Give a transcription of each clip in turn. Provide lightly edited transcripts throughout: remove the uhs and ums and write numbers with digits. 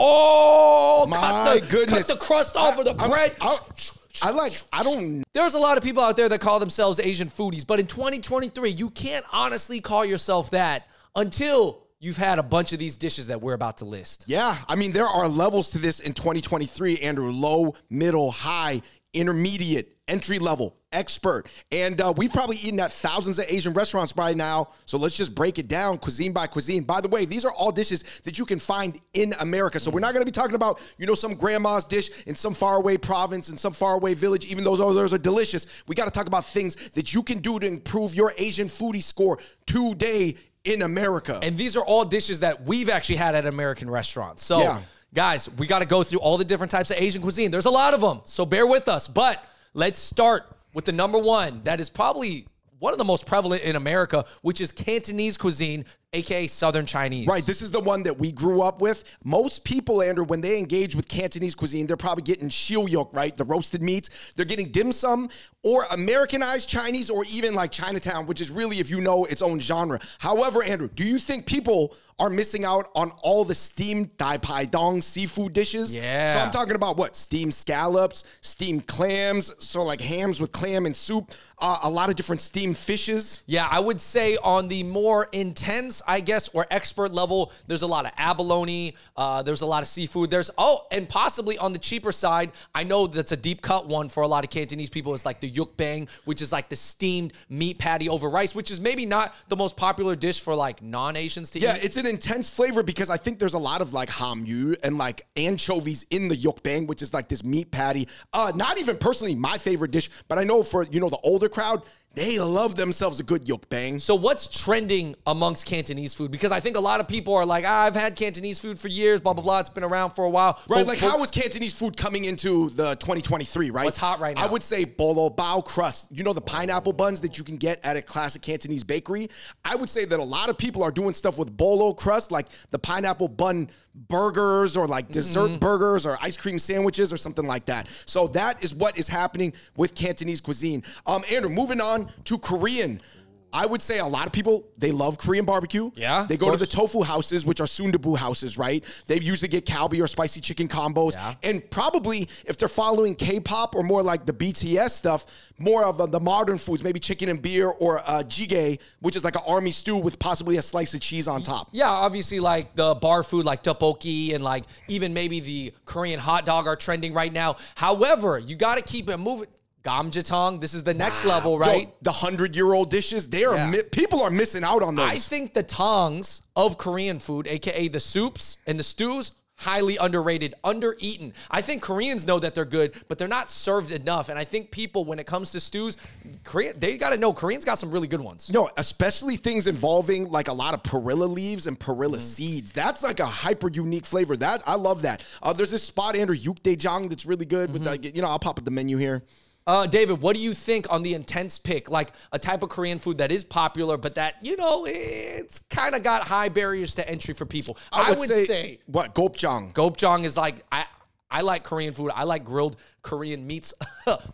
Oh, cut the crust off of the bread. There's a lot of people out there that call themselves Asian foodies, but in 2023, you can't honestly call yourself that until you've had a bunch of these dishes that we're about to list. Yeah, I mean, there are levels to this in 2023, Andrew. Low, middle, high, intermediate, entry level, expert. And we've probably eaten at thousands of Asian restaurants by now. So let's just break it down cuisine by cuisine. By the way, these are all dishes that you can find in America. So we're not going to be talking about, you know, some grandma's dish in some faraway province in some faraway village, even though those are delicious. We got to talk about things that you can do to improve your Asian foodie score today in America. And these are all dishes that we've actually had at American restaurants. So guys, we got to go through all the different types of Asian cuisine. There's a lot of them. So bear with us, but let's start with the number one that is probably one of the most prevalent in America, which is Cantonese cuisine, AKA Southern Chinese. Right, this is the one that we grew up with. Most people, Andrew, when they engage with Cantonese cuisine, they're probably getting siu yuk, right? The roasted meats. They're getting dim sum or Americanized Chinese or even like Chinatown, which is really, if you know, its own genre. However, Andrew, do you think people are missing out on all the steamed dai pai dong seafood dishes? Yeah. So I'm talking about what? Steamed scallops, steamed clams, so like hams with clam and soup, a lot of different steamed fishes. Yeah, I would say on the more intense, I guess, or expert level, there's a lot of abalone, there's a lot of seafood, there's, oh, and possibly on the cheaper side, I know that's a deep cut one for a lot of Cantonese people, it's like the yukbang, which is like the steamed meat patty over rice, which is maybe not the most popular dish for like non-Asians to eat. Yeah, it's an intense flavor because I think there's a lot of like ham yu and like anchovies in the yukbang, which is like this meat patty. Not even personally my favorite dish, but I know for, you know, the older crowd, they love themselves a good yukbang. So what's trending amongst Cantonese food? Because I think a lot of people are like, I've had Cantonese food for years, blah, blah, blah. It's been around for a while. Right, how is Cantonese food coming into the 2023, right? What's hot right now? I would say bolo bao crust. You know, the pineapple buns that you can get at a classic Cantonese bakery? I would say that a lot of people are doing stuff with bolo crust, like the pineapple bun burgers or like dessert burgers or ice cream sandwiches or something like that. So that is what is happening with Cantonese cuisine. Andrew, moving on to Korean. I would say a lot of people, they love Korean barbecue. Yeah. They go to the tofu houses, which are Sundubu houses, right? They usually get kalbi or spicy chicken combos. Yeah. And probably if they're following K-pop or more like the BTS stuff, more of the modern foods, maybe chicken and beer or jjigae, which is like an army stew with possibly a slice of cheese on top. Yeah, obviously like the bar food like tteokbokki and like even maybe the Korean hot dog are trending right now. However, you got to keep it moving. Gamjatang, this is the next level, right? Yo, the 100-year-old dishes, they are people are missing out on those. I think the tongs of Korean food, AKA the soups and the stews, highly underrated, under-eaten. I think Koreans know that they're good, but they're not served enough. And I think people, when it comes to stews, they got to know Koreans got some really good ones. No, especially things involving like a lot of perilla leaves and perilla seeds. That's like a hyper-unique flavor. That I love that. There's this spot, Andrew, yukgaejang, that's really good. With like, you know, I'll pop up the menu here. David, what do you think on the intense pick? Like a type of Korean food that is popular, but that, you know, it's kind of got high barriers to entry for people. I would say what? Gopchang. Gopchang is like, I like Korean food. I like grilled Korean meats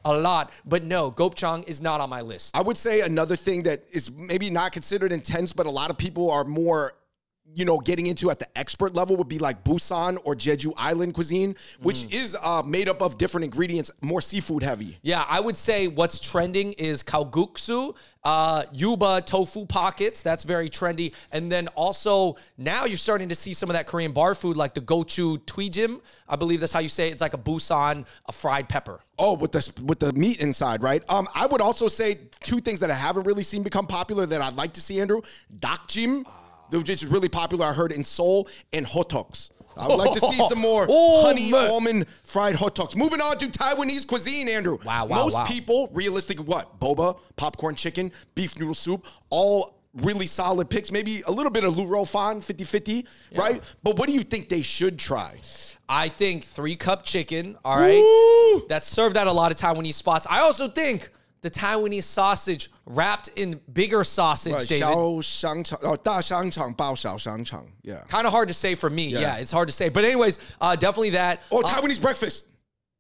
a lot, but no, gopchang is not on my list. I would say another thing that is maybe not considered intense, but a lot of people are more, you know, getting into at the expert level would be like Busan or Jeju Island cuisine, which is made up of different ingredients, more seafood heavy. Yeah, I would say what's trending is kalguksu, yuba tofu pockets. That's very trendy. And then also now you're starting to see some of that Korean bar food, like the gochu tuijim. I believe that's how you say it. It's like a Busan, a fried pepper. Oh, with the meat inside, right? I would also say two things that I haven't really seen become popular that I'd like to see, Andrew. Dakjim, which is really popular, I heard, in Seoul, and hotteoks. I would like to see some more honey almond fried hotteoks. Moving on to Taiwanese cuisine, Andrew. Most people, realistically, what? Boba, popcorn chicken, beef noodle soup, all really solid picks. Maybe a little bit of lu rou fan, 50-50, right? But what do you think they should try? I think 3-cup chicken, all right? Woo! That's served at a lot of Taiwanese spots. I also think the Taiwanese sausage wrapped in bigger sausage, right, David. Kind of hard to say for me. Yeah, it's hard to say. But anyways, definitely that. Oh, Taiwanese breakfast.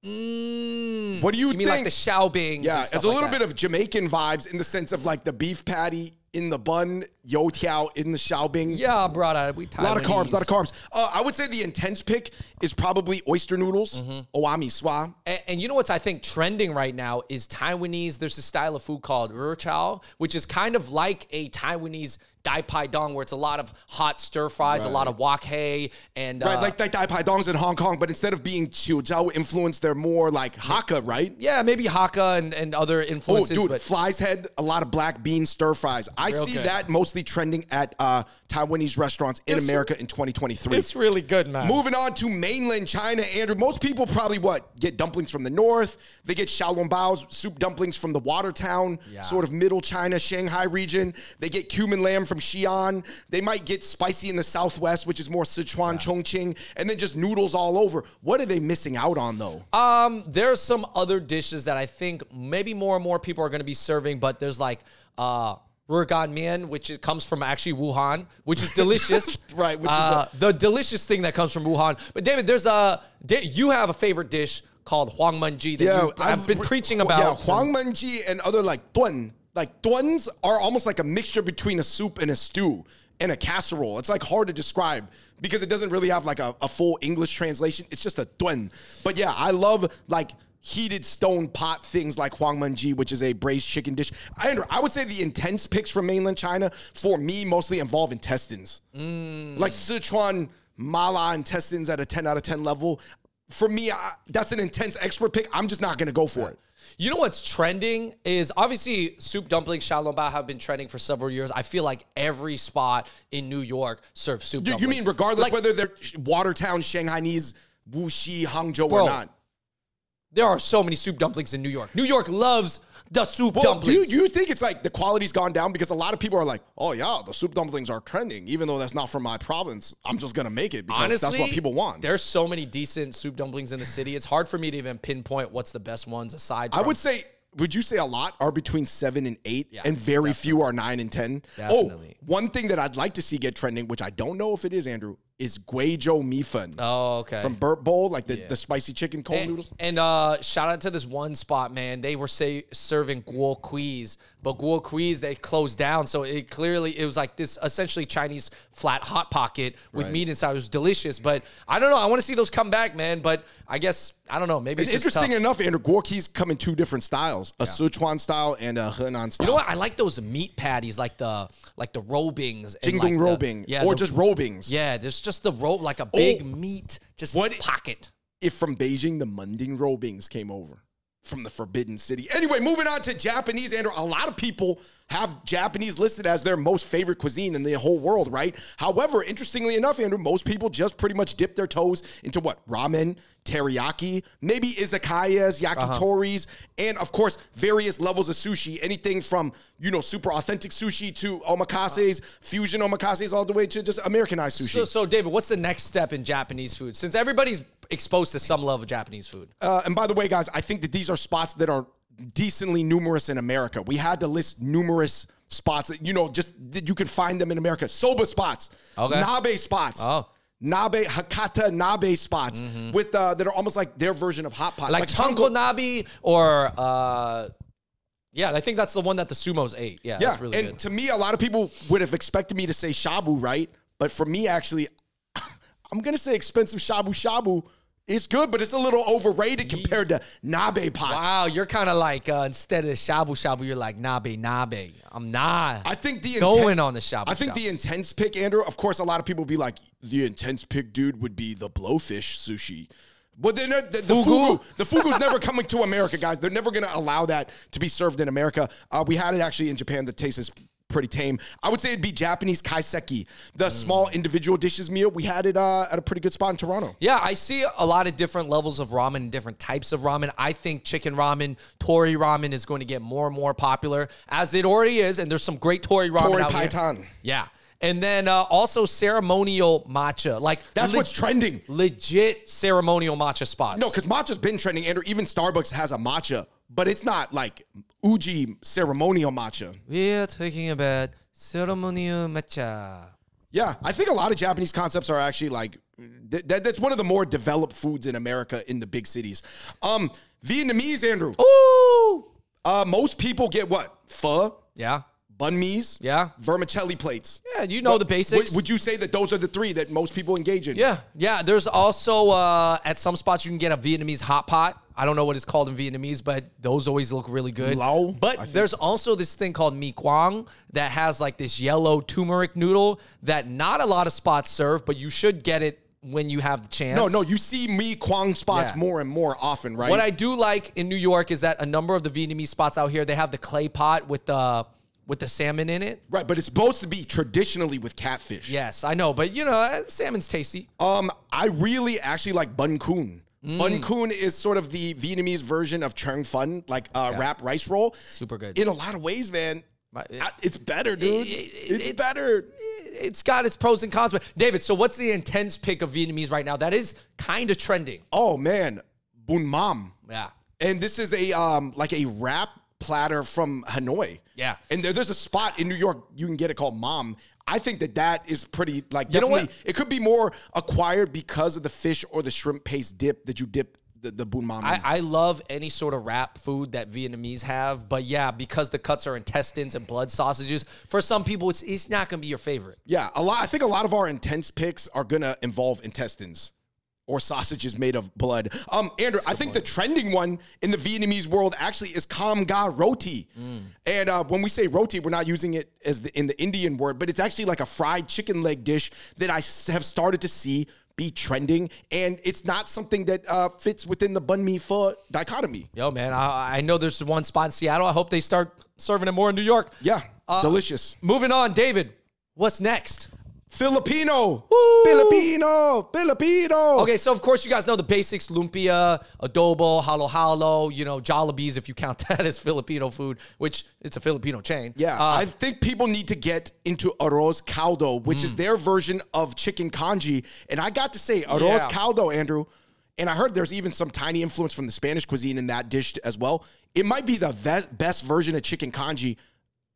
What do you think? You mean like the Xiaobing? Yeah, it's a little bit of Jamaican vibes in the sense of like the beef patty in the bun, youtiao in the Xiaobing. Yeah, brada, we Taiwanese. A lot of carbs, I would say the intense pick is probably oyster noodles, oami swa. And you know what's, I think, trending right now is Taiwanese. There's a style of food called urchao, which is kind of like a Taiwanese dai pai dong, where it's a lot of hot stir fries, a lot of wok hei, and like dai pai dongs in Hong Kong, but instead of being Chiu Zhao influenced, they're more like Hakka, right? Yeah, maybe Hakka and other influences. Oh, dude, but fly's head, a lot of black bean stir fries. I see that mostly trending at Taiwanese restaurants in America in 2023. It's really good, man. Moving on to mainland China, Andrew. Most people probably get dumplings from the north. They get Shaolongbao's soup dumplings from the Watertown, sort of middle China, Shanghai region. They get cumin lamb from Xi'an. They might get spicy in the southwest, which is more Sichuan, Chongqing, and then just noodles all over. What are they missing out on, though? There are some other dishes that I think maybe more and more people are going to be serving, but there's like Rugan Mian, which it comes from actually Wuhan, which is delicious. Right, which is the delicious thing that comes from Wuhan. But David, there's a you have a favorite dish called Huang Menji that I've been preaching about. Yeah, Huang Menji and other like tuan. Like, tuans are almost like a mixture between a soup and a stew and a casserole. It's, like, hard to describe because it doesn't really have, like, a full English translation. It's just a tuan. But, yeah, I love, like, heated stone pot things like Huang Menji, which is a braised chicken dish. Andrew, I would say the intense picks from mainland China, for me, mostly involve intestines. Like, Sichuan mala intestines at a 10 out of 10 level. For me, that's an intense expert pick. I'm just not going to go for it. You know what's trending is obviously soup dumplings, Shaolongbao have been trending for several years. I feel like every spot in New York serves soup dumplings. You mean regardless, like, whether they're Watertown, Shanghainese, Wuxi, Hangzhou or not? There are so many soup dumplings in New York. New York loves the soup dumplings. Do you think it's like the quality's gone down? Because a lot of people are like, oh, yeah, the soup dumplings are trending. Even though that's not from my province, I'm just going to make it because honestly, that's what people want. There's so many decent soup dumplings in the city. It's hard for me to even pinpoint what's the best ones aside from. I would say, would you say a lot are between 7 and 8 and very few are 9 and 10? Definitely. Oh, one thing that I'd like to see get trending, which I don't know if it is, Andrew, is guizhou mifan. Oh, okay. From Burp Bowl, like the spicy chicken cold noodles. And shout out to this one spot, man. They were serving Guo Kui's, but Guo Kui's, they closed down. So it clearly, it was like this essentially Chinese flat hot pocket with meat inside. It was delicious, but I don't know. I want to see those come back, man. But I guess, I don't know. Maybe it's just interesting enough, Andrew, Guo Kui's come in two different styles, a Sichuan style and a Henan style. You know what? I like those meat patties, like the robings. Jingdong like robing, or just robings. Yeah, there's just the robe, like a big meat, just pocket. If from Beijing, the mundane robings came over from the forbidden city. Anyway, moving on to Japanese, Andrew. A lot of people have Japanese listed as their most favorite cuisine in the whole world, right? However, interestingly enough, Andrew, most people just pretty much dip their toes into what? Ramen, teriyaki, maybe izakayas, yakitoris, and of course, various levels of sushi. Anything from, you know, super authentic sushi to omakases, fusion omakases, all the way to just Americanized sushi. So David, what's the next step in Japanese food? Since everybody's exposed to some level of Japanese food. And by the way, guys, I think that these are spots that are decently numerous in America. We had to list numerous spots that, you know, just that you can find them in America. Soba spots, Nabe spots. Nabe, Hakata Nabe spots with that are almost like their version of hot pot. Like Chanko Nabe or... yeah, I think that's the one that the sumos ate. Yeah, that's really good. To me, a lot of people would have expected me to say shabu, right? But for me, actually, I'm going to say expensive shabu shabu. It's good, but it's a little overrated compared to nabe pots. Wow, you're kind of like, instead of shabu shabu, you're like nabe nabe. I'm not going on the shabu. I think the intense pick, Andrew, of course, a lot of people be like, the intense pick, dude, would be the blowfish sushi. But they're not, the fugu's never coming to America, guys. They're never going to allow that to be served in America. We had it actually in Japan. The taste is pretty tame. I would say it'd be Japanese kaiseki, the small individual dishes meal. We had it at a pretty good spot in Toronto. Yeah, I see a lot of different levels of ramen and different types of ramen. I think chicken ramen, tori ramen is going to get more and more popular, as it already is, and there's some great tori ramen out here. Tori paitan. Yeah. And then also ceremonial matcha. Like that's what's trending. Legit ceremonial matcha spots. No, because matcha's been trending, Andrew. Even Starbucks has a matcha, but it's not like Uji ceremonial matcha. We're talking about ceremonial matcha. Yeah, I think a lot of Japanese concepts are actually like, that's one of the more developed foods in America in the big cities. Vietnamese, Andrew. Ooh! Most people get what? Pho. Yeah. banh mi's, yeah, vermicelli plates. Yeah, you know the basics. Would you say that those are the three that most people engage in? Yeah, yeah. There's also, at some spots, you can get a Vietnamese hot pot. I don't know what it's called in Vietnamese, but those always look really good. Lao, but there's also this thing called mi quang that has like this yellow turmeric noodle that not a lot of spots serve, but you should get it when you have the chance. No, no, you see mi quang spots more and more often, right? What I do like in New York is that a number of the Vietnamese spots out here, they have the clay pot with the... with the salmon in it. Right, but it's supposed to be traditionally with catfish. Yes, I know, but you know, salmon's tasty. I really actually like bun kun. Bun kun is sort of the Vietnamese version of chong fun, like wrap rice roll. Super good. In a lot of ways, man. It's better, dude. It's better. It's got its pros and cons. But David, so what's the intense pick of Vietnamese right now that is kind of trending? Oh, man. Bun mam. Yeah. And this is a like a wrap platter from Hanoi. Yeah. And there's a spot in New York you can get it called Mom. I think that that is pretty, like, definitely, you know, it could be more acquired because of the fish or the shrimp paste dip that you dip the bun mam in. I love any sort of wrap food that Vietnamese have, but yeah, because the cuts are intestines and blood sausages, for some people, it's not going to be your favorite. Yeah, I think a lot of our intense picks are going to involve intestines or sausages made of blood. Andrew, I think the trending one in the Vietnamese world actually is cam ga roti. And when we say roti, we're not using it as in the Indian word, but it's actually like a fried chicken leg dish that I have started to see be trending, and it's not something that fits within the bun mi pho dichotomy. Yo, man, I know there's one spot in Seattle. I hope they start serving it more in New York. Yeah, delicious. Moving on, David, what's next? Filipino. Woo. Filipino. Okay, so of course you guys know the basics, lumpia, adobo, halo-halo, you know, Jollibees, if you count that as Filipino food, which it's a Filipino chain. Yeah, I think people need to get into arroz caldo, which is their version of chicken congee. And I got to say, arroz caldo, Andrew, and I heard there's even some tiny influence from the Spanish cuisine in that dish as well. It might be the best version of chicken congee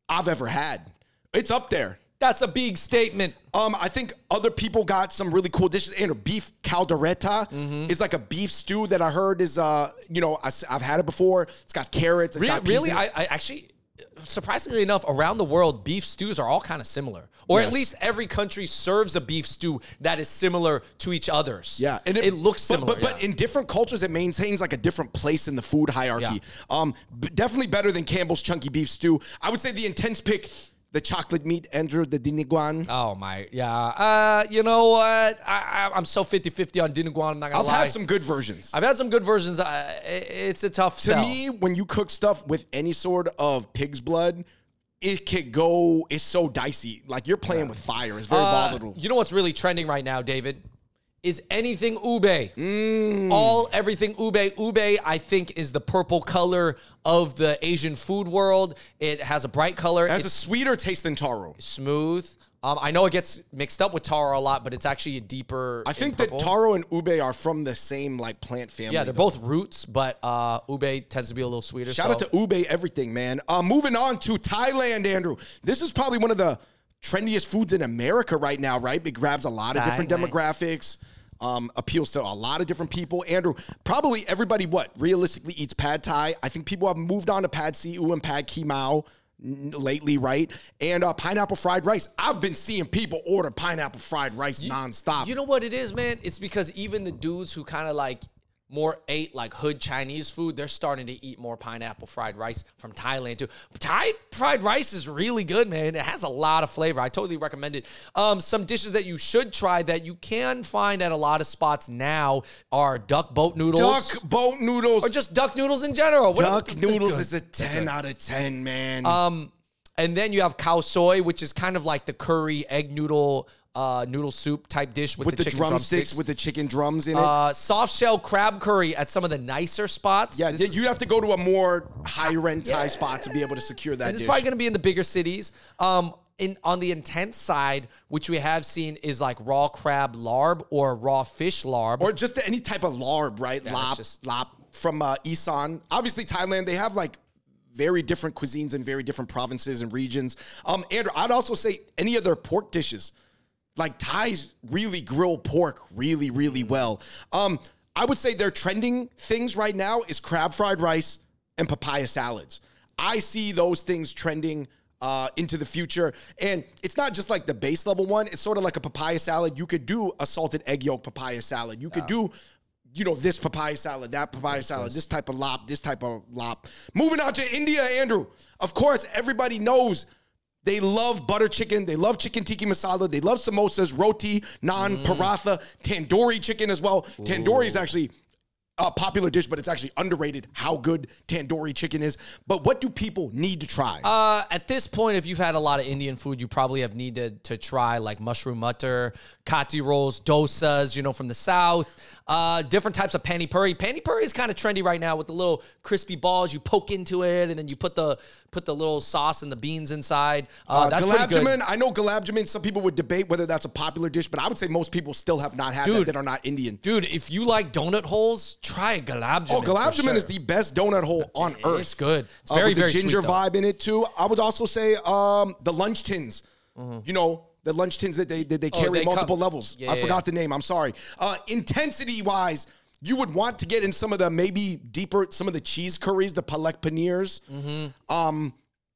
I've ever had. It's up there. That's a big statement. I think other people got some really cool dishes. And beef caldereta is like a beef stew that I heard is, you know, I've had it before. It's got carrots. It's got really? I actually, surprisingly enough, around the world, beef stews are all kind of similar. Or at least every country serves a beef stew that is similar to each other's. Yeah. And it looks similar. But in different cultures, it maintains like a different place in the food hierarchy. Yeah. Definitely better than Campbell's Chunky Beef Stew. I would say the intense pick... the chocolate meat, Andrew, the diniguan. Oh, my. Yeah. You know what? I'm so 50-50 on diniguan. I'm not going to lie. I've had some good versions. It's a tough sell. To me, when you cook stuff with any sort of pig's blood, it could go, it's so dicey. Like, you're playing with fire. It's very volatile. You know what's really trending right now, David? Is anything ube. Everything ube. Ube, I think, is the purple color of the Asian food world. It has a bright color. It has a sweeter taste than taro. Smooth. I know it gets mixed up with taro a lot, but it's actually a deeper... I think that taro and ube are from the same like plant family. Yeah, they're both roots, but ube tends to be a little sweeter. Shout out to ube everything, man. Moving on to Thailand, Andrew. This is probably one of the trendiest foods in America right now, right? It grabs a lot of different demographics, appeals to a lot of different people. Andrew, probably everybody, realistically eats pad thai. I think people have moved on to pad see ew and pad khee mao lately, right? And pineapple fried rice. I've been seeing people order pineapple fried rice nonstop. You know what it is, man? It's because even the dudes who kind of like more ate like hood Chinese food, they're starting to eat more pineapple fried rice from Thailand too. Thai fried rice is really good, man. It has a lot of flavor. I totally recommend it. Some dishes that you should try that you can find at a lot of spots now are duck boat noodles. Duck boat noodles. Or just duck noodles in general. Duck noodles is a 10 out of 10, man. And then you have khao soi, which is kind of like the curry egg noodle noodle soup type dish with the chicken drumsticks with the chicken drums in it. Soft shell crab curry at some of the nicer spots. Yeah, you'd have to go to a more high rent Thai spot to be able to secure that. And it's probably going to be in the bigger cities. On the intense side, which we have seen is like raw crab larb or raw fish larb or just any type of larb, right? Yeah, lop from Isan. Obviously, Thailand they have like very different cuisines in very different provinces and regions. Andrew, I'd also say any other pork dishes. Like, Thais really grill pork really, really well. I would say their trending things right now is crab fried rice and papaya salads. I see those things trending into the future. And it's not just like the base level one. It's sort of like a papaya salad. You could do a salted egg yolk papaya salad. You could do, you know, this papaya salad, that papaya salad, this type of lop, this type of lop. Moving on to India, Andrew. Of course, everybody knows they love butter chicken. They love chicken tikka masala. They love samosas, roti, naan, paratha, tandoori chicken as well. Ooh. Tandoori is actually a popular dish, but it's actually underrated how good tandoori chicken is. But what do people need to try? At this point, if you've had a lot of Indian food, you probably have needed to try like mushroom mutter, kati rolls, dosas, you know, from the South. Different types of pani puri. Pani puri is kind of trendy right now with the little crispy balls. You poke into it, and then you put the little sauce and the beans inside. That's pretty good. I know gulab jamun. Some people would debate whether that's a popular dish, but I would say most people still have not had that are not Indian. Dude, if you like donut holes, try a gulab jamun. Oh, gulab jamun is the best donut hole on earth. It's good. It's very, very sweet. With the ginger vibe in it too. I would also say the lunch tins. You know. The lunch tins that they carry multiple levels. Yeah, I forgot the name. I'm sorry. Intensity-wise, you would want to get in some of the maybe deeper, some of the cheese curries, the palak paneers,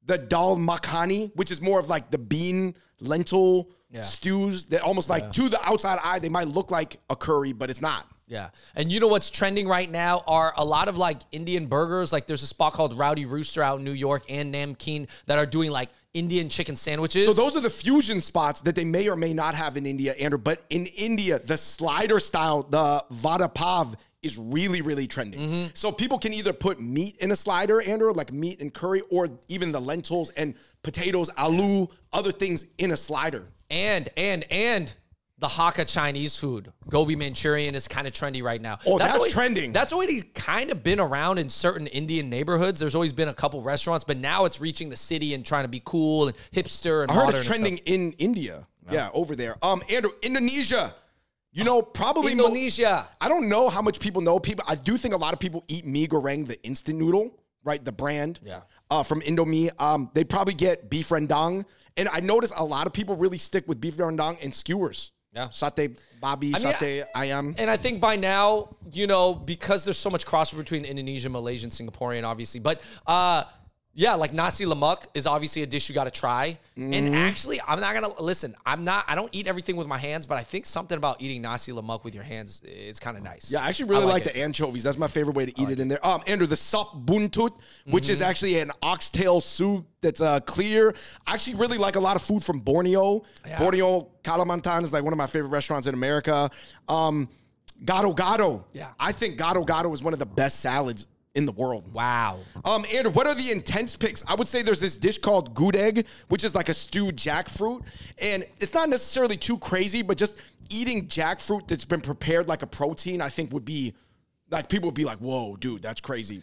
the dal makhani, which is more of like the bean, lentil stews that almost like to the outside eye, they might look like a curry, but it's not. Yeah. And you know what's trending right now are a lot of like Indian burgers. Like there's a spot called Rowdy Rooster out in New York and Namkeen that are doing like Indian chicken sandwiches. So those are the fusion spots that they may or may not have in India, Andrew. But in India, the slider style, the vada pav is really, really trending. So people can either put meat in a slider, Andrew, like meat and curry, or even the lentils and potatoes, aloo, other things in a slider. And the Hakka Chinese food, gobi Manchurian, is kind of trendy right now. Oh, that's always trending. That's already kind of been around in certain Indian neighborhoods. There's always been a couple restaurants, but now it's reaching the city and trying to be cool and hipster and modern. I heard it's trending in India. Yeah, over there. Andrew, Indonesia. You know, probably Indonesia. I don't know how much people know. I do think a lot of people eat mie goreng, the instant noodle, right? The brand. Yeah. From Indomie. They probably get beef rendang, and I notice a lot of people really stick with beef rendang and skewers. Yeah. Satay, babi, satay, ayam. And I think by now, you know, because there's so much crossover between Indonesia, Malaysian, Singaporean, obviously. But yeah, like nasi lemak is obviously a dish you got to try. And actually, I'm not going to, listen, I don't eat everything with my hands, but I think something about eating nasi lemak with your hands is kind of nice. Yeah, I actually really like the anchovies. That's my favorite way to eat it in there. Andrew, the sop buntut, which is actually an oxtail soup that's clear. I actually really like a lot of food from Borneo. Borneo, Kalimantan is like one of my favorite restaurants in America. Gado Gado. Yeah. I think Gado Gado is one of the best salads in the world. Wow. Andrew, what are the intense picks? I would say there's this dish called gudeg, which is like a stewed jackfruit. And it's not necessarily too crazy, but just eating jackfruit that's been prepared like a protein, I think would be, like people would be like, whoa, dude, that's crazy.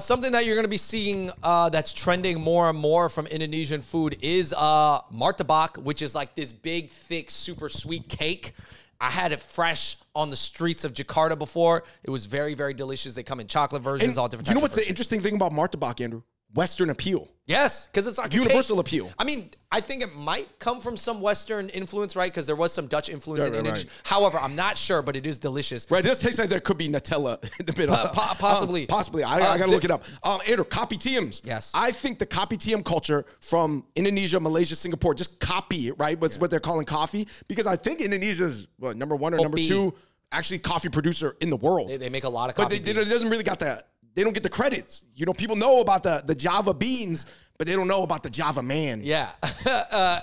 Something that you're going to be seeing that's trending more and more from Indonesian food is martabak, which is like this big, thick, super sweet cake. I had it fresh on the streets of Jakarta before. It was very, very delicious. They come in chocolate versions, all different types of versions. You know what's the interesting thing about martabak, Andrew? Western appeal. Yes, because it's like universal appeal. I mean, I think it might come from some Western influence, right? Because there was some Dutch influence in Indonesia. Right. However, I'm not sure, but it is delicious. Right, it does taste like there could be Nutella in the middle. Possibly. Possibly. I got to look it up. Andrew, kopitiams. Yes. I think the kopitiam culture from Indonesia, Malaysia, Singapore, just copy, right? What's what they're calling coffee. Because I think Indonesia is number one or number two actually coffee producer in the world. They make a lot of coffee. But it doesn't really got that. They don't get the credits. You know, people know about the Java beans, but they don't know about the Java man. Yeah.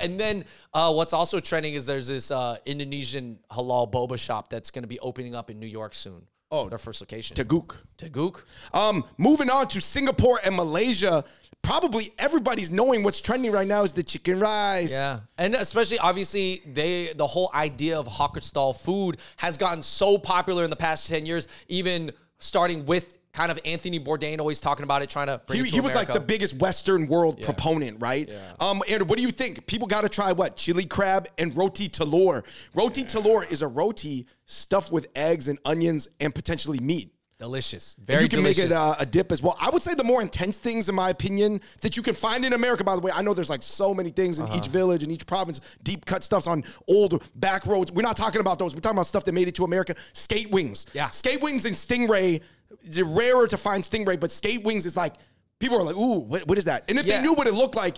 And then what's also trending is there's this Indonesian halal boba shop that's going to be opening up in New York soon. Oh. Their first location. Teguk. Teguk. Moving on to Singapore and Malaysia. Probably everybody's knowing what's trending right now is the chicken rice. Yeah. And especially, obviously, the whole idea of hawker stall food has gotten so popular in the past 10 years, even starting with kind of Anthony Bourdain always talking about it, trying to bring it to America. He was like the biggest Western world proponent, right? Yeah. Andrew, what do you think? People got to try what? Chili crab and roti telur. Roti telur is a roti stuffed with eggs and onions and potentially meat. Delicious. Very delicious. You can make it a dip as well. I would say the more intense things, in my opinion, that you can find in America, by the way. I know there's like so many things in each village, in each province, deep cut stuffs on old back roads. We're not talking about those. We're talking about stuff that made it to America. Skate wings. Yeah. Skate wings and stingray. It's rarer to find stingray, but skate wings is like, people are like, ooh, what is that? And if they knew what it looked like,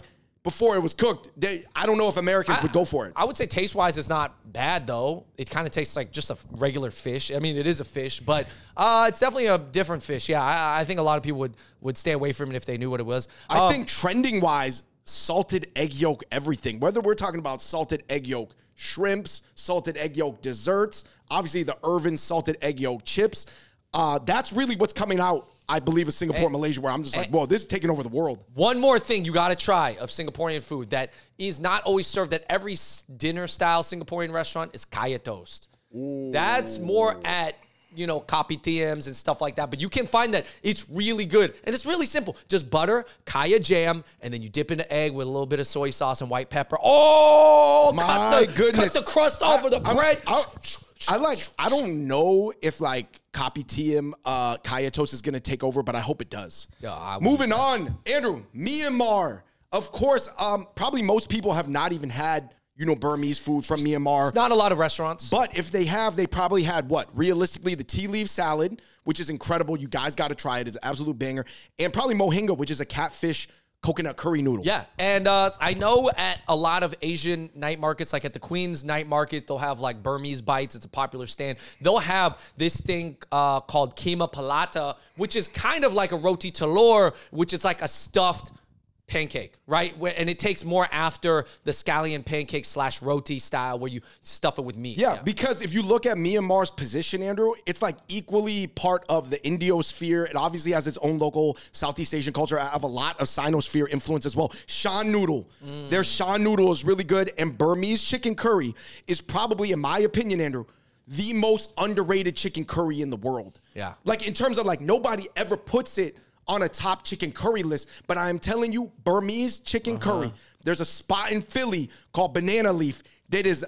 before it was cooked. I don't know if Americans would go for it. I would say taste-wise it's not bad, though. It kind of tastes like just a regular fish. I mean, it is a fish, but it's definitely a different fish. Yeah, I think a lot of people would stay away from it if they knew what it was. I think trending-wise, salted egg yolk everything. Whether we're talking about salted egg yolk shrimps, salted egg yolk desserts, obviously the Irvin salted egg yolk chips. That's really what's coming out, I believe, of Singapore and Malaysia, where I'm just like, whoa, this is taking over the world. One more thing you got to try of Singaporean food that is not always served at every dinner-style Singaporean restaurant is kaya toast. Ooh. That's more at, you know, kopitiams and stuff like that. But you can find that. It's really good. And it's really simple. Just butter, kaya jam, and then you dip in an egg with a little bit of soy sauce and white pepper. Oh, my goodness. Cut the crust off of the bread. I don't know if, like, kopitiam kaya toast is going to take over, but I hope it does. Moving on, Andrew, Myanmar. Of course, probably most people have not even had, you know, Burmese food from Myanmar. There's not a lot of restaurants. But if they have, they probably had what? Realistically, the tea leaf salad, which is incredible. You guys got to try it. It's an absolute banger. And probably mohinga, which is a catfish coconut curry noodle. Yeah, and I know at a lot of Asian night markets, like at the Queen's night market, they'll have like Burmese bites. It's a popular stand. They'll have this thing called keema palata, which is kind of like a roti talor, which is like a stuffed pancake, right? And it takes more after the scallion pancake / roti style where you stuff it with meat. Yeah, because if you look at Myanmar's position, Andrew, it's like equally part of the Indosphere. It obviously has its own local Southeast Asian culture. I have a lot of Sinosphere influence as well. Shan noodle. Their Shan noodle is really good. And Burmese chicken curry is probably, in my opinion, Andrew, the most underrated chicken curry in the world. Yeah. Like in terms of like nobody ever puts it on a top chicken curry list, but I'm telling you, Burmese chicken curry, there's a spot in Philly called Banana Leaf that is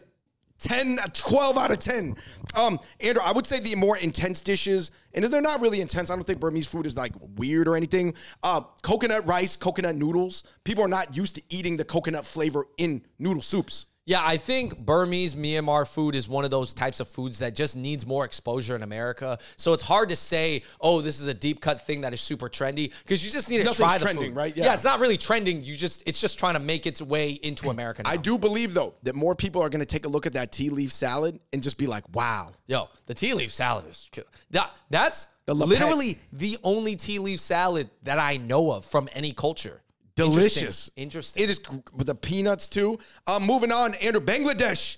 12 out of 10. Andrew, I would say the more intense dishes, and they're not really intense. I don't think Burmese food is like weird or anything. Coconut rice, coconut noodles. People are not used to eating the coconut flavor in noodle soups. Yeah, I think Burmese, Myanmar food is one of those types of foods that just needs more exposure in America. So it's hard to say, oh, this is a deep cut thing that is super trendy, because you just need to try the trending food. Right? Yeah, it's not really trending. It's just trying to make its way into America now. I do believe, though, that more people are going to take a look at that tea leaf salad and just be like, wow. Yo, the tea leaf salad is cool. That's literally the only tea leaf salad that I know of from any culture. Delicious. Interesting. It is with the peanuts too. Moving on, Andrew, Bangladesh.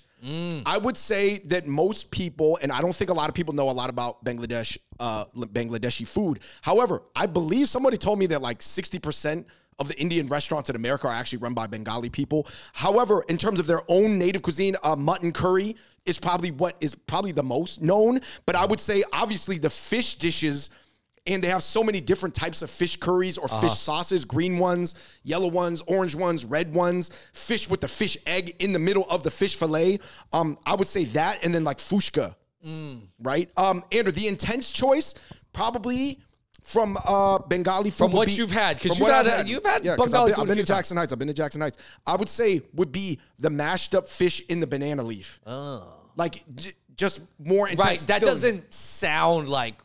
I would say that most people, and I don't think a lot of people know a lot about Bangladesh, Bangladeshi food. However, I believe somebody told me that like 60% of the Indian restaurants in America are actually run by Bengali people. However, in terms of their own native cuisine, mutton curry is probably what is probably the most known. But I would say obviously the fish dishes. And they have so many different types of fish curries or fish sauces, green ones, yellow ones, orange ones, red ones, fish with the fish egg in the middle of the fish fillet. I would say that, and then like fushka, right? Andrew, the intense choice probably from Bengali food. From what you've had. Because you've had Bengali food. I've been to Jackson Heights. I would say would be the mashed up fish in the banana leaf. Like just more intense. Right, that doesn't sound like...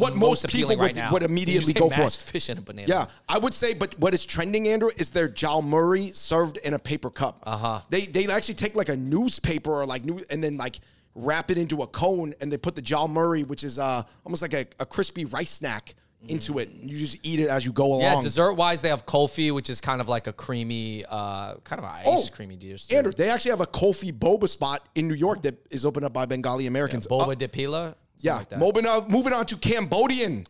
what most people would immediately go for. Fish and a banana. Yeah, I would say, but what is trending, Andrew, is their jalmuri served in a paper cup. They actually take like a newspaper or like and then like wrap it into a cone, and they put the jalmuri, which is almost like a crispy rice snack, into it. You just eat it as you go along. Yeah, dessert-wise, they have kulfi, which is kind of like a creamy, kind of ice creamy dish. Andrew, they actually have a kulfi boba spot in New York that is opened up by Bengali Americans. Yeah, boba de pila. Yeah, like moving on to Cambodian.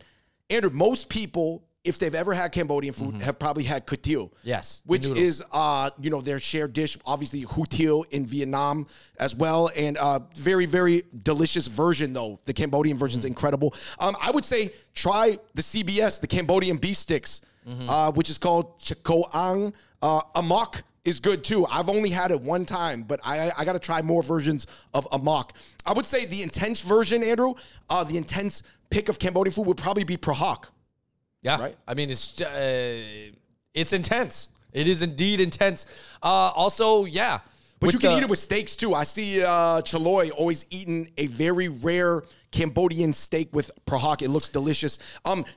Andrew, most people, if they've ever had Cambodian food, have probably had kutil. Yes, which is, you know, their shared dish, obviously hutil in Vietnam as well. And very, very delicious version, though. The Cambodian version is incredible. I would say try the CBS, the Cambodian beef sticks, which is called chakoang. Amok is good, too. I've only had it one time, but I got to try more versions of amok. I would say the intense version, Andrew, the intense pick of Cambodian food would probably be prahok. Yeah, right? I mean, it's intense. It is indeed intense. Also, yeah. But you can eat it with steaks, too. I see Chaloy always eating a very rare Cambodian steak with prahok. It looks delicious.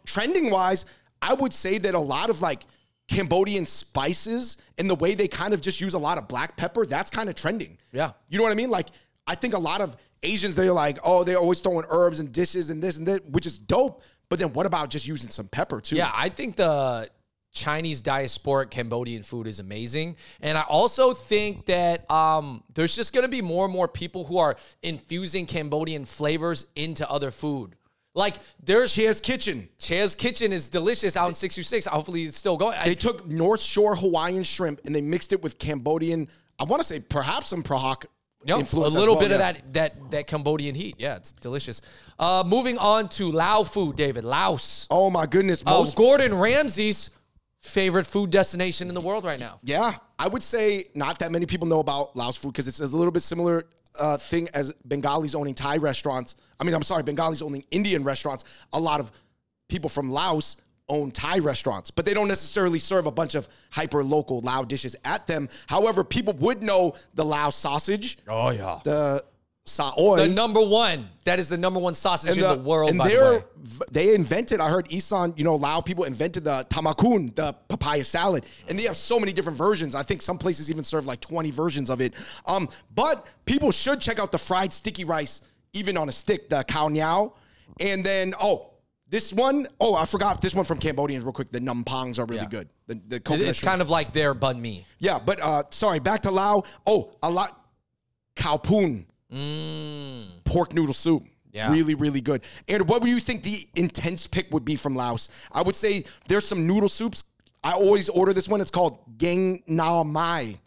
Trending-wise, I would say that a lot of, like, Cambodian spices and the way they kind of just use a lot of black pepper, that's kind of trending. Yeah. You know what I mean? Like, I think a lot of Asians, they're like, oh, they're always throwing herbs and dishes and this, which is dope. But then what about just using some pepper too? Yeah, I think the Chinese diasporic Cambodian food is amazing. And I also think that there's just going to be more and more people who are infusing Cambodian flavors into other food. Like, there's Cha's Kitchen. Cha's Kitchen is delicious out in 626. Hopefully it's still going. They took North Shore Hawaiian shrimp and they mixed it with Cambodian, I want to say perhaps some Prahok. Yep, influence a little bit of that Cambodian heat. Yeah, it's delicious. Moving on to Lao food, David. Laos. Oh, my goodness. Gordon Ramsay's favorite food destination in the world right now. Yeah, I would say not that many people know about Laos food because it's a little bit similar thing as Bengalis owning Thai restaurants. I mean, I'm sorry, Bengalis owning Indian restaurants. A lot of people from Laos own Thai restaurants, but they don't necessarily serve a bunch of hyper-local Lao dishes at them. However, people would know the Lao sausage. Oh, yeah. The saoy. The number one. That is the number one sausage in the world, and by the way. They invented, I heard Isan, you know, Lao people invented the tamakun, the papaya salad, and they have so many different versions. I think some places even serve like 20 versions of it. But people should check out the fried sticky rice, even on a stick, the khao nyao. And then, this one, I forgot this one from Cambodians real quick. The numpongs are really good. The coconut it's shrimp. Kind of like their bun mi. Yeah, but sorry, back to Lao. A lot. Khao Poon. Pork noodle soup. Yeah. Really, really good. And what do you think the intense pick would be from Laos? I would say there's some noodle soups. I always order this one. It's called Gang Nao Mai.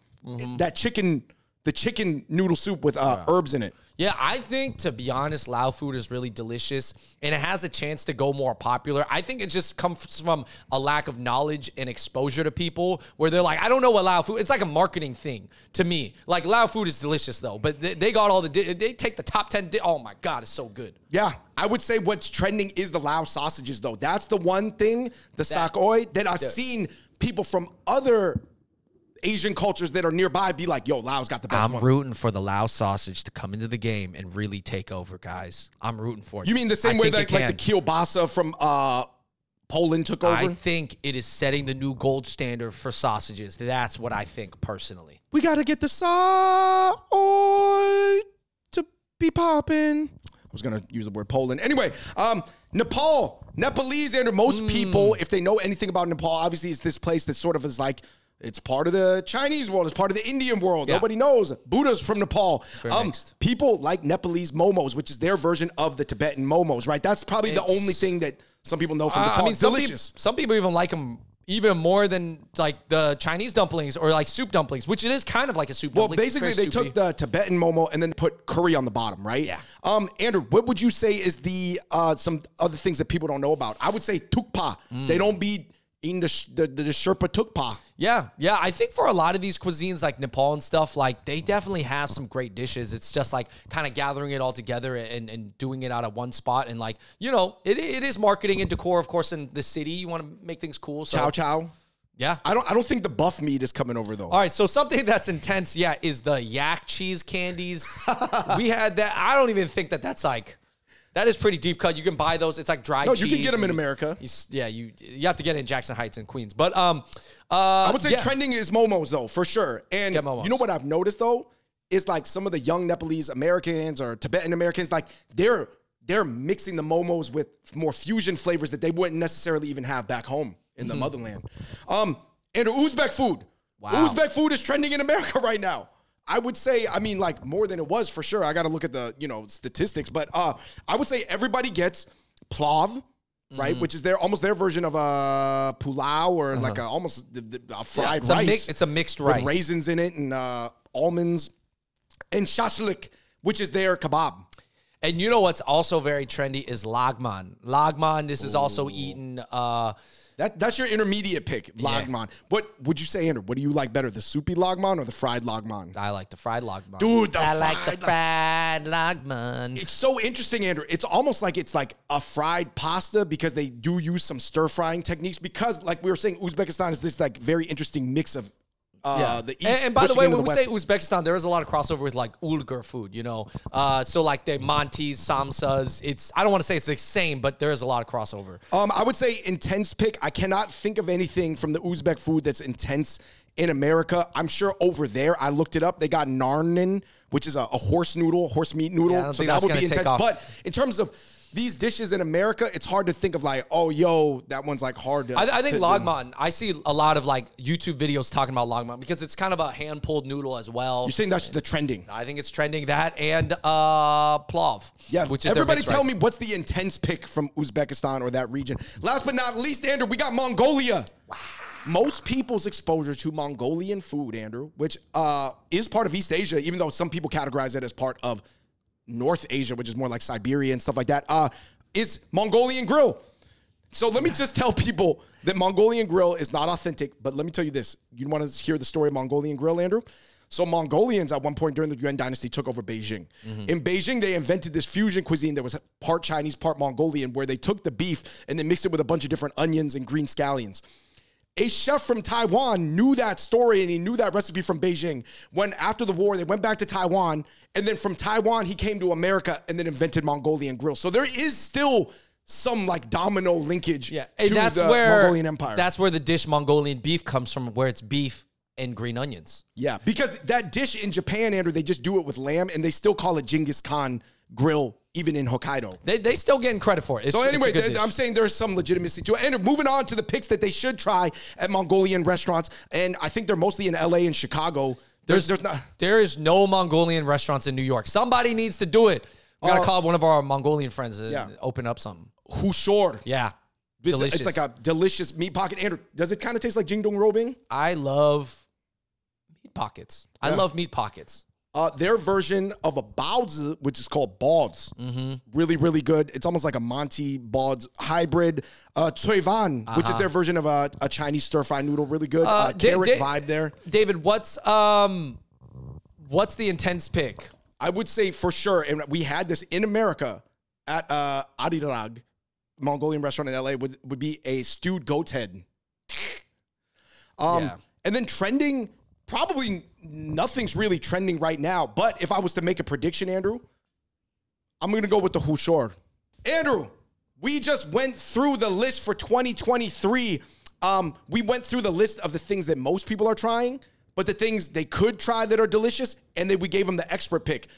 That chicken, the chicken noodle soup with herbs in it. Yeah, I think, to be honest, Lao food is really delicious, and it has a chance to go more popular. I think it just comes from a lack of knowledge and exposure to people where they're like, I don't know what Lao food. It's like a marketing thing to me. Like, Lao food is delicious, though, but they got all the... They take the top 10... Oh, my God, it's so good. Yeah, I would say what's trending is the Lao sausages, though. That's the one thing, the sakoy, that I've seen people from other... Asian cultures that are nearby be like, yo, Lao's got the best one. I'm rooting for the Lao sausage to come into the game and really take over, guys. I'm rooting for it. You mean the same way that like the kielbasa from Poland took over? I think it is setting the new gold standard for sausages. That's what I think personally. We got to get the saoy to be popping. I was going to use the word Poland. Anyway, Nepal, Nepalese, and most people, if they know anything about Nepal, obviously it's this place that sort of is like, it's part of the Chinese world. It's part of the Indian world. Yeah. Nobody knows. Buddha's from Nepal. People like Nepalese momos, which is their version of the Tibetan momos, right? That's probably the only thing that some people know from Nepal. I mean, delicious. Some people even like them even more than like the Chinese dumplings or like soup dumplings, which it is kind of like a soup dumpling. Well, basically they took the Tibetan momo and then put curry on the bottom, right? Yeah. Andrew, what would you say is the some other things that people don't know about? I would say tukpa. They don't be... in the Sherpa Tukpa. Yeah. I think for a lot of these cuisines, like Nepal and stuff, like they definitely have some great dishes. It's just like kind of gathering it all together and doing it out at one spot. And like, you know, it is marketing and decor, of course, in the city. You want to make things cool. So. Chow chow. Yeah. I don't think the buff meat is coming over, though. All right, so something that's intense, is the yak cheese candies. We had that. I don't even think that's like... That is pretty deep cut. You can buy those. It's like dried cheese. No, you can get them in America. You have to get it in Jackson Heights and Queens. But I would say trending is momos, though, for sure. And you know what I've noticed, though? Is like some of the young Nepalese Americans or Tibetan Americans, like they're mixing the momos with more fusion flavors that they wouldn't necessarily even have back home in the motherland. And Uzbek food. Wow. Uzbek food is trending in America right now. I would say, I mean, like, more than it was for sure. I got to look at the, statistics. But I would say everybody gets plav, right? Which is almost their version of a pulau or like almost a fried rice. It's a mixed rice. With raisins in it and almonds. And shashlik, which is their kebab. And you know what's also very trendy is lagman. Lagman, this is also eaten... That's your intermediate pick, lagman. Yeah. What would you say, Andrew? What do you like better, the soupy lagman or the fried lagman? I like the fried lagman. Dude, I like the fried lagman. It's so interesting, Andrew. It's almost like it's like a fried pasta because they do use some stir-frying techniques because, like we were saying, Uzbekistan is this like very interesting mix of the east. And by the way, when we say Uzbekistan, there is a lot of crossover with like Uyghur food, you know. So like the mantis, samsas. It's I don't want to say it's the same, but there is a lot of crossover. I would say intense pick. I cannot think of anything from the Uzbek food that's intense in America. I'm sure over there, I looked it up. They got narnin, which is a horse noodle, horse meat noodle. Yeah, so that would be intense. But in terms of these dishes in America, it's hard to think of like, oh, yo, that one's like hard to... I think lagman, I see a lot of like YouTube videos talking about lagman because it's kind of a hand-pulled noodle as well. You're saying that's the trending? I think it's trending, that and plov. Yeah, which is everybody tell me what's the intense pick from Uzbekistan or that region. Last but not least, Andrew, we got Mongolia. Wow. Most people's exposure to Mongolian food, Andrew, which is part of East Asia, even though some people categorize it as part of North Asia, which is more like Siberia and stuff like that, is Mongolian grill. So let me just tell people that Mongolian grill is not authentic, but let me tell you this. You want to hear the story of Mongolian grill, Andrew? So Mongolians at one point during the Yuan dynasty took over Beijing. In Beijing, they invented this fusion cuisine that was part Chinese, part Mongolian, where they took the beef and they mixed it with a bunch of different onions and green scallions. A chef from Taiwan knew that story and he knew that recipe from Beijing. When after the war, they went back to Taiwan, and then from Taiwan, he came to America and then invented Mongolian grill. So there is still some like domino linkage to the Mongolian Empire. That's where the dish Mongolian beef comes from, where it's beef and green onions. Yeah, because that dish in Japan, Andrew, they just do it with lamb and they still call it Genghis Khan grill. Even in Hokkaido. They still getting credit for it. So anyway, I'm saying there's some legitimacy to it. And moving on to the picks that they should try at Mongolian restaurants. And I think they're mostly in LA and Chicago. There is no Mongolian restaurants in New York. Somebody needs to do it. We gotta call one of our Mongolian friends and open up something. Hushor. Yeah. Delicious. It's like a delicious meat pocket. Andrew, does it kind of taste like Jingdong robing? I love meat pockets. Yeah. I love meat pockets. Their version of a baozi, which is called balds. Really, really good. It's almost like a Monty balds hybrid. Tuivan, which is their version of a Chinese stir-fry noodle. Really good. Carrot vibe there. David, what's the intense pick? I would say for sure, and we had this in America at Arirag, Mongolian restaurant in LA, would be a stewed goat head. And then trending... Probably nothing's really trending right now, but if I was to make a prediction, Andrew, I'm going to go with the Hushor. Andrew, we just went through the list for 2023. We went through the list of the things that most people are trying, but the things they could try that are delicious, and then we gave them the expert pick.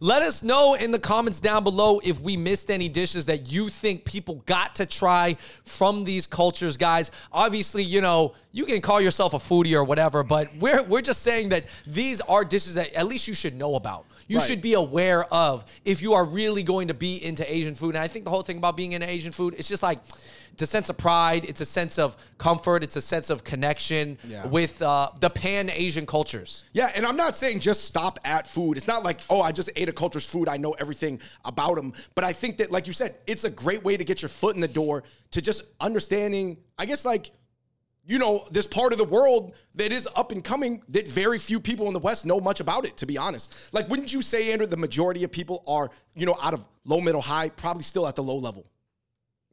Let us know in the comments down below if we missed any dishes that you think people got to try from these cultures, guys. Obviously, you know, you can call yourself a foodie or whatever, but we're just saying that these are dishes that at least you should know about. You should be aware of if you are really going to be into Asian food. And I think the whole thing about being into Asian food, it's just like... It's a sense of pride. It's a sense of comfort. It's a sense of connection with the pan-Asian cultures. Yeah, and I'm not saying just stop at food. It's not like, oh, I just ate a culture's food. I know everything about them. But I think that, like you said, it's a great way to get your foot in the door to just understanding, I guess, like, you know, this part of the world that is up and coming that very few people in the West know much about it, to be honest. Like, wouldn't you say, Andrew, the majority of people are, you know, out of low, middle, high, probably still at the low level?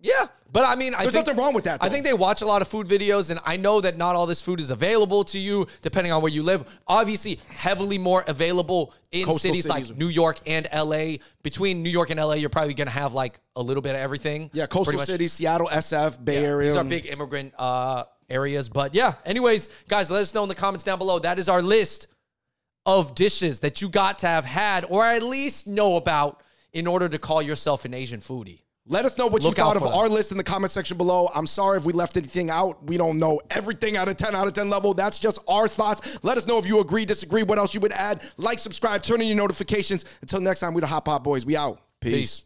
Yeah, but I mean, there's nothing wrong with that, though. I think they watch a lot of food videos, and I know that not all this food is available to you, depending on where you live. Obviously, heavily more available in cities like New York and L.A. Between New York and L.A., you're probably going to have, like, a little bit of everything. Yeah, coastal cities, Seattle, SF, Bay Area. These are big immigrant areas. But, yeah, anyways, guys, let us know in the comments down below. That is our list of dishes that you got to have had or at least know about in order to call yourself an Asian foodie. Let us know what you thought of our list in the comment section below. I'm sorry if we left anything out. We don't know everything at a 10 out of 10 level. That's just our thoughts. Let us know if you agree, disagree, what else you would add. Like, subscribe, turn on your notifications. Until next time, we the Hot Pot Boys. We out. Peace.